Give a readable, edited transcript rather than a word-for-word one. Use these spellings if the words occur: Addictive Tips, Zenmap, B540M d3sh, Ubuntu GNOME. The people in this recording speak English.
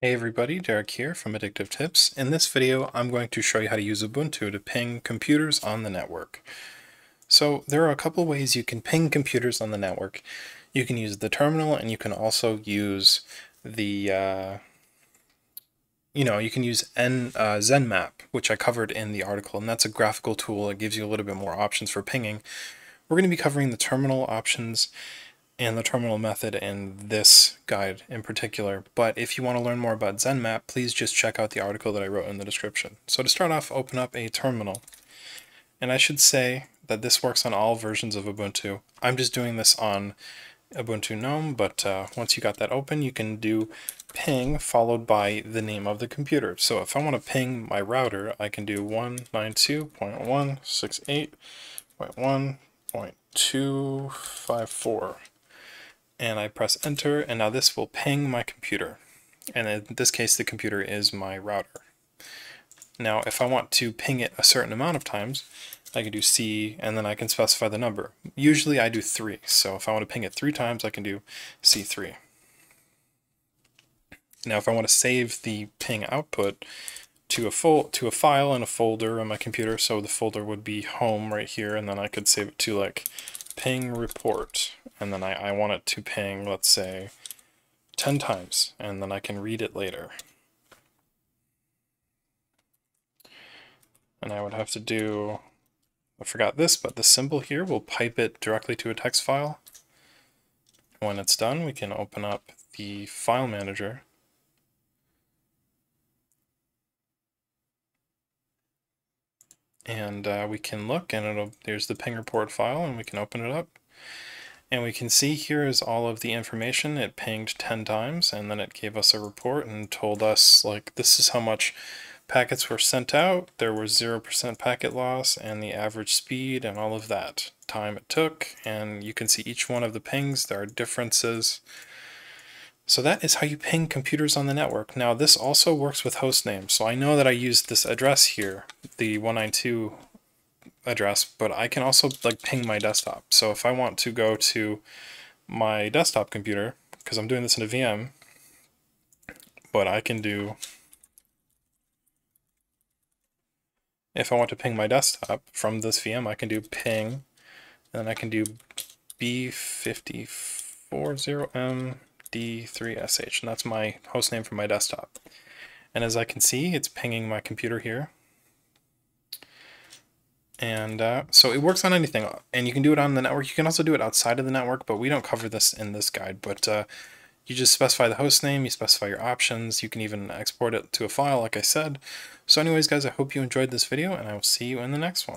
Hey everybody, Derek here from Addictive Tips. In this video, I'm going to show you how to use Ubuntu to ping computers on the network. So there are a couple ways you can ping computers on the network. You can use the terminal, and you can also use the, you can use Zenmap, which I covered in the article, and that's a graphical tool. It gives you a little bit more options for pinging. We're going to be covering the terminal options and the terminal method in this guide in particular, but if you want to learn more about Zenmap, please just check out the article that I wrote in the description. So to start off, open up a terminal. And I should say that this works on all versions of Ubuntu. I'm just doing this on Ubuntu GNOME, but once you got that open, you can do ping followed by the name of the computer. So if I want to ping my router, I can do 192.168.1.254. And I press enter, and now this will ping my computer. And in this case, the computer is my router. Now, if I want to ping it a certain amount of times, I can do C, and then I can specify the number. Usually I do 3, so if I want to ping it 3 times, I can do C3. Now, if I want to save the ping output to a file in a folder on my computer, so the folder would be home right here, and then I could save it to, like, ping report, and then I want it to ping, let's say, 10 times, and then I can read it later. And I would have to do, I forgot this, but the symbol here will pipe it directly to a text file. When it's done, we can open up the file manager. And we can look, and there's the ping report file, and we can open it up. And we can see here is all of the information. It pinged 10 times, and then it gave us a report and told us, like, this is how much packets were sent out, there was 0% packet loss, and the average speed, and all of that. Time it took, and you can see each one of the pings, there are differences. So that is how you ping computers on the network. Now this also works with host names. So I know that I used this address here, the 192 address, but I can also like ping my desktop. So if I want to go to my desktop computer, because I'm doing this in a VM, but I can do, if I want to ping my desktop from this VM, I can do ping, and then I can do B540M d3sh, and that's my host name for my desktop. And as I can see, it's pinging my computer here. And so it works on anything, and you can do it on the network. You can also do it outside of the network, but we don't cover this in this guide. But you just specify the host name, you specify your options, you can even export it to a file, like I said. So anyways, guys, I hope you enjoyed this video, and I will see you in the next one.